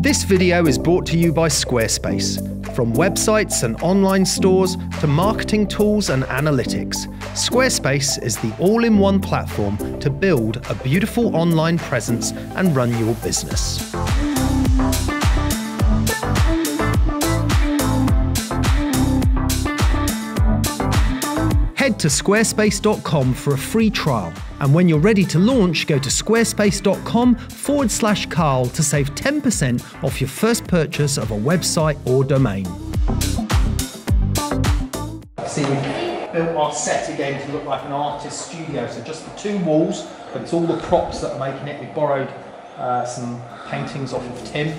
This video is brought to you by Squarespace. From websites and online stores to marketing tools and analytics, Squarespace is the all-in-one platform to build a beautiful online presence and run your business. Head to squarespace.com for a free trial. And when you're ready to launch, go to squarespace.com/Karl to save 10% off your first purchase of a website or domain. See, we've built our set again to look like an artist's studio. So just the two walls, but it's all the props that are making it. We borrowed some paintings off of Tim.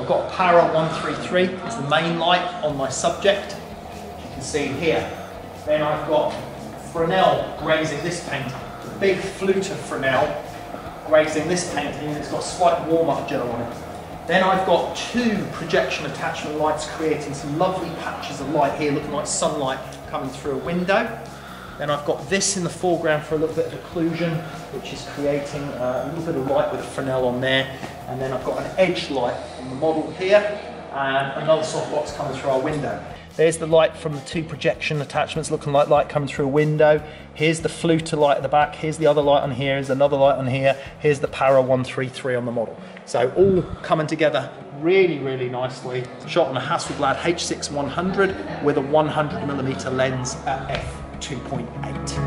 I've got a PAR 133, it's the main light on my subject, as you can see here. Then I've got Fresnel grazing this painting, the big flute of Fresnel grazing this painting, and it's got slight warm-up gel on it. Then I've got two projection attachment lights creating some lovely patches of light here, looking like sunlight coming through a window. Then I've got this in the foreground for a little bit of occlusion, which is creating a little bit of light with a Fresnel on there. And then I've got an edge light on the model here, and another softbox coming through our window. There's the light from the two projection attachments looking like light coming through a window. Here's the fluter light at the back. Here's the other light on here. Here's another light on here. Here's the PAR 133 on the model. So all coming together really, really nicely. Shot on a Hasselblad H6100 with a 100mm lens at f2.8.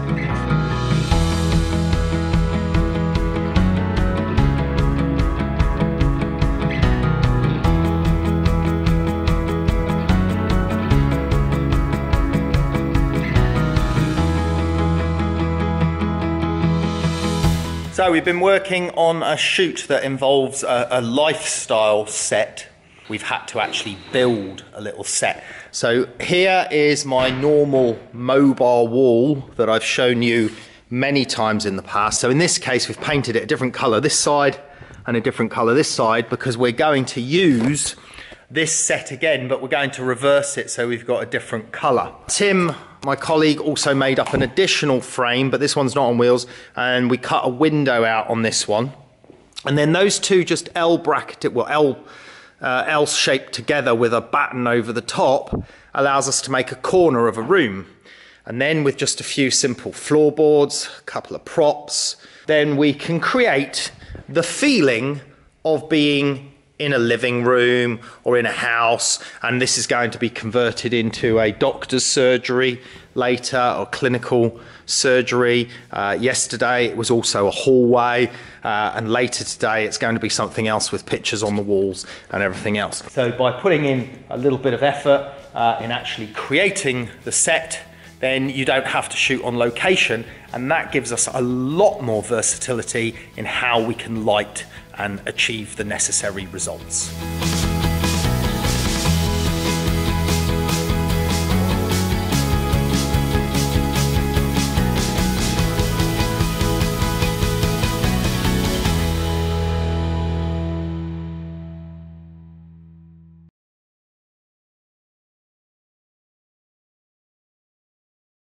So we've been working on a shoot that involves a lifestyle set. We've had to actually build a little set. So here is my normal mobile wall that I've shown you many times in the past. So in this case, we've painted it a different color this side and a different color this side, because we're going to use this set again, but we're going to reverse it so we've got a different color. Tim, my colleague, also made up an additional frame, but this one's not on wheels, and we cut a window out on this one. And then those two just L-shaped together with a batten over the top allows us to make a corner of a room. And then with just a few simple floorboards, a couple of props, then we can create the feeling of being in a living room or in a house, and this is going to be converted into a doctor's surgery later or clinical surgery. Yesterday it was also a hallway, and later today it's going to be something else with pictures on the walls and everything else. So by putting in a little bit of effort in actually creating the set, then you don't have to shoot on location, and that gives us a lot more versatility in how we can light and achieve the necessary results.